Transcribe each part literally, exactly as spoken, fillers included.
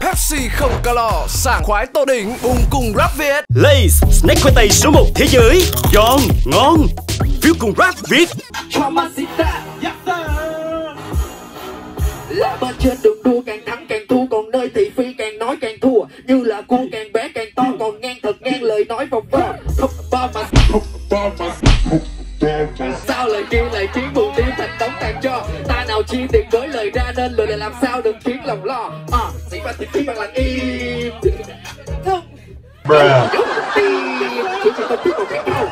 Pepsi không calo, sảng khoái tô đỉnh, uống cùng Rap Việt. Lays, snack khoai tây số một thế giới. Giòn, ngon, phiếu cùng Rap Việt. Cho Masita, là bên trên đường đua càng thắng càng thua, còn nơi thị phi càng nói càng thua. Như là cua càng bé càng to, còn ngang thật ngang lời nói vòng vòng. Không ba mà, không ba mà, không ba mà. Sao lời kia lại khiến buồn tiêu thành đống càng cho? Ta nào chi tiền với lời ra nên lời này làm sao đừng khiến lòng lo. À, sĩ và thịt khi bằng lặng im. Không. Bruh. Đúng tim. Chúng ta không biết một cái câu.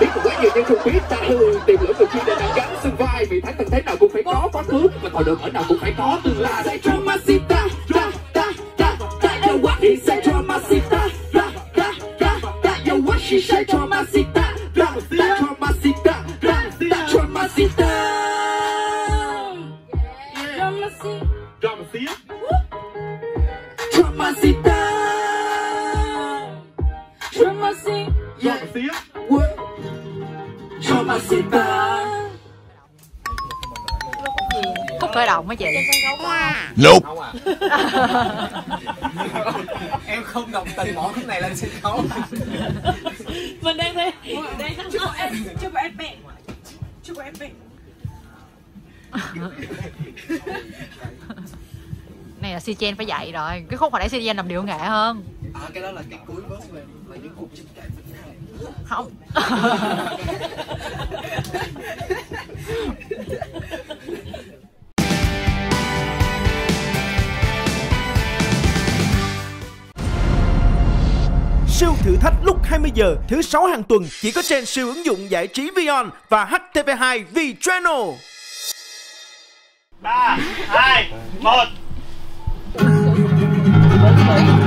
Biết một quá nhiều nhưng không biết ta thường tìm lửa người chi để đánh gánh xương vai. Vì tháng từng thế nào cũng phải có quá khứ. Mà thòi được ở nào cũng phải có tương lai. Say cho Masita, ta, ta, ta, ta, yo what he say cho Masita, ta, ta, ta, ta, yo what she say cho Masita, ta, ta, cho Masita, ta, ta, cho Masita. Có khởi động hả chị? Nope. Em không đồng tình bỏ cái này lên sân khấu. Mình đang thế. Chúc bọn em, chúc bọn em mẹ, chúc bọn em mẹ. Này là Si-Chen phải dạy rồi. Cái khúc hồi nãy Si-Chen làm điệu nghệ hơn. À, cái đó là cái cuối bớt là, là những cuộc trình trạng không. Siêu thử thách lúc hai mươi giờ thứ sáu hàng tuần chỉ có trên siêu ứng dụng giải trí Vion và H T V hai V-Channel. ba, hai, một.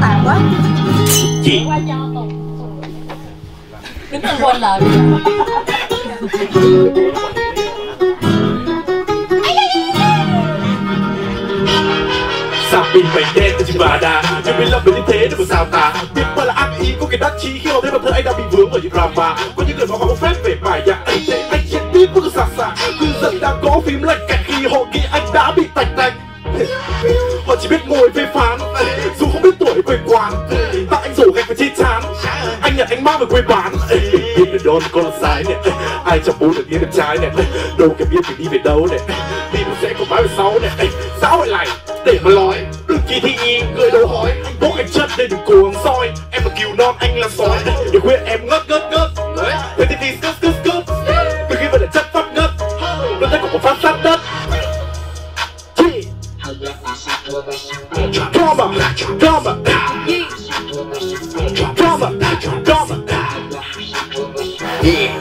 Tàn quá. Chị đứng lên quên lời. Sao mình phải đen từ chim bà đà. Chưa biết lắm về như thế đừng có sao ta. Biết mà là ác ý có cái đắc chí khi họ thấy bản thân anh đã bị vướng ở những drama. Có những người họ không phép về bài nhạc. Anh để anh chết tiếp bước xa xa. Cư dân đang có phím lạnh cạnh khi họ nghĩ anh đã bị tạch tạch. Họ chỉ biết ngồi phê phán dù không biết tuổi quê quán. Tại anh rổ gạch và chi chán. Anh nhặt anh mang về quê bán. Biết được đón con là sai nè. Ai chẳng muốn được yên em trái nè. Đâu kẻ biết phải đi về đâu nè. Đi một sẽ còn mãi về sau nè. Xã hội này để mà nói. Đừng kỳ thị ý người đâu hỏi. Anh bốc anh chất nên đừng cố gắng soi. Em là cừu non anh là sói. Để khuyên em ngất ngất ngất. Thế thì thì cất cất cất. Từ khi mà đã chất phát ngất. Đôi tay còn có phát sát đất. Drama, drama, yeah. Drama, drama, yeah.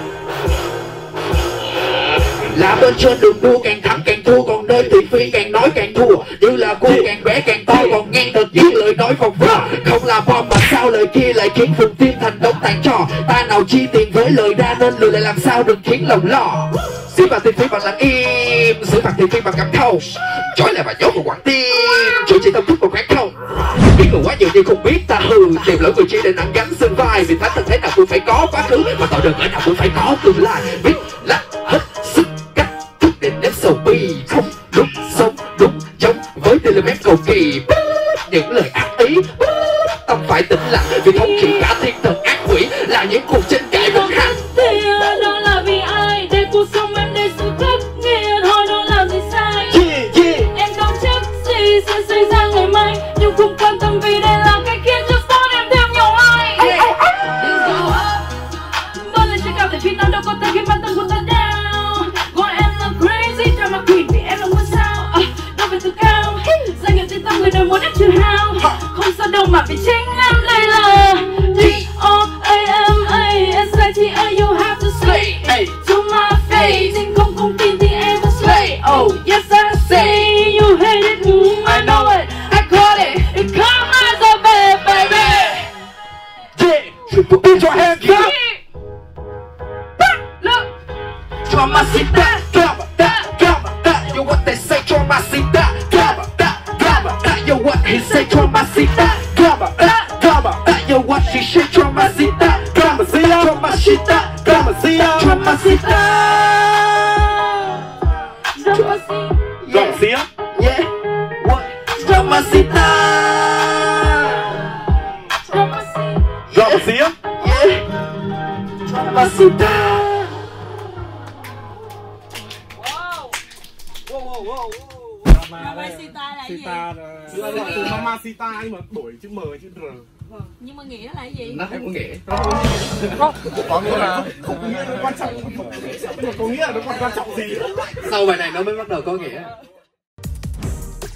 Là bên trên đường đua càng thắng càng thua, còn nơi thị phi càng nói càng thua. Như là cua càng bé càng to, còn ngang thật những lời nói vòng vòng. Không là bom mà sao lời kia lại khiến phùng tim thành đống tàn trò. Ta nào chi tiền với lời ra nên lời lại làm sao đừng khiến lòng lo. Xíu vào thị phi bằng lặng im, xử phạt thị phi bằng cắm thâu. Chói lại và nhốt vào quảng tim, chủ chỉ tâm thức vào quán không. Biết người quá nhiều nhưng không biết ta hư. Tìm lỗi người chi để nặng gánh xương vai. Vì thánh thân thế nào cũng phải có quá khứ. Mà tạo đời ở nào cũng phải có tương lai. Biết là hết sức cách thức để nếp sầu bi. Không đúng sống đúng chống với tên là mép cầu kỳ. Những lời ác ý tâm phải tĩnh lặng. Vì không chỉ cả thiên thần ác quỷ là những cuộc tranh cãi bất hạnh. Không sao đâu mà vì chính em đây là D O A M A S. Put your hands up. Look. Mamacita, gaba, that, gaba, that. Yo, what they say, mamacita, gaba, that, gaba, that. Yo, what he say, mamacita, gaba, that, gaba, that. Yo, what she say, mamacita, gaba, that, mamacita, gaba, that, mamacita. Mamacita. Yeah. What? Mamacita. Yeah. Wow. Wow, wow, wow. Mamacita là gì? Là loại từ Mamacita nhưng mà đổi chữ M chữ R. Vâng. Nhưng mà nghĩa là gì? Nó không có nghĩa. Không. Có nghĩa là không nghĩa nó quan trọng. Có nghĩa là nó còn quan trọng gì? Sau bài này nó mới bắt đầu có nghĩa.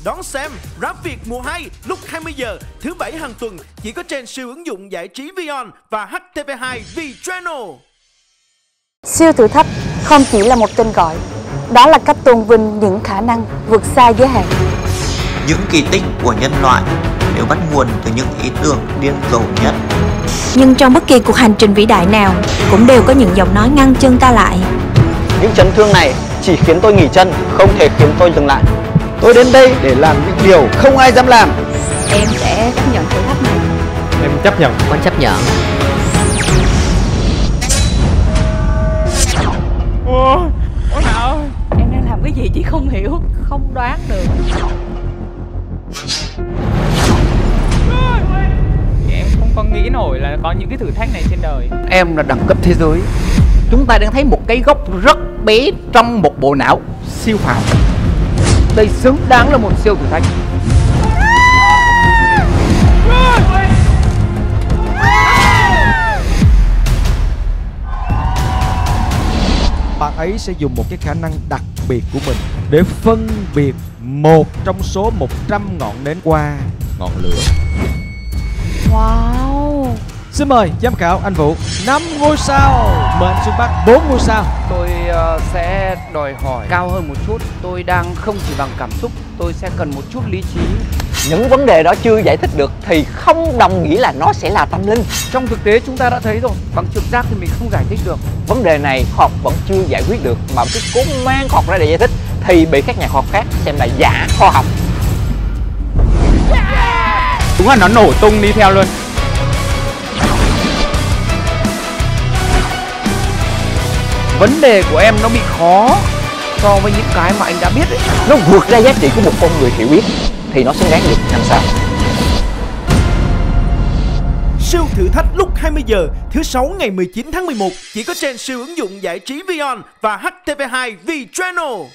Đón xem Rap Việt mùa hai lúc hai mươi giờ thứ bảy hàng tuần chỉ có trên siêu ứng dụng giải trí Vion và H T V hai V-Channel. Siêu thử thách không chỉ là một tên gọi, đó là cách tôn vinh những khả năng vượt xa giới hạn. Những kỳ tích của nhân loại đều bắt nguồn từ những ý tưởng điên rồ nhất. Nhưng trong bất kỳ cuộc hành trình vĩ đại nào cũng đều có những giọng nói ngăn chân ta lại. Những chấn thương này chỉ khiến tôi nghỉ chân, không thể khiến tôi dừng lại. Tôi đến đây để làm những điều không ai dám làm. Em sẽ chấp nhận thử thách này. Em chấp nhận. Con chấp nhận. Ủa, ủa nào? Em đang làm cái gì chị không hiểu, không đoán được. Em không có nghĩ nổi là có những cái thử thách này trên đời. Em là đẳng cấp thế giới. Chúng ta đang thấy một cái góc rất bé trong một bộ não siêu phàm. Đây xứng đáng là một siêu thử thách. Bạn ấy sẽ dùng một cái khả năng đặc biệt của mình để phân biệt một trong số một trăm ngọn nến qua ngọn lửa. Wow. Xin mời giám khảo anh Vũ. Năm ngôi sao. Mời anh Xuân Bắc. Bốn ngôi sao. Tôi uh, sẽ đòi hỏi cao hơn một chút. Tôi đang không chỉ bằng cảm xúc, tôi sẽ cần một chút lý trí. Những vấn đề đó chưa giải thích được thì không đồng nghĩa là nó sẽ là tâm linh. Trong thực tế chúng ta đã thấy rồi, bằng trực giác thì mình không giải thích được. Vấn đề này khoa học vẫn chưa giải quyết được, mà cứ cố mang khoa học ra để giải thích thì bị các nhà khoa học khác xem là giả khoa học. Yeah. Đúng là nó nổ tung đi theo luôn. Vấn đề của em nó bị khó so với những cái mà anh đã biết ấy. Nó vượt ra giá trị của một con người hiểu biết thì nó xứng đáng được năm sao. Siêu thử thách lúc hai mươi giờ thứ sáu ngày mười chín tháng mười một chỉ có trên siêu ứng dụng giải trí Vion và H T V hai V-Channel.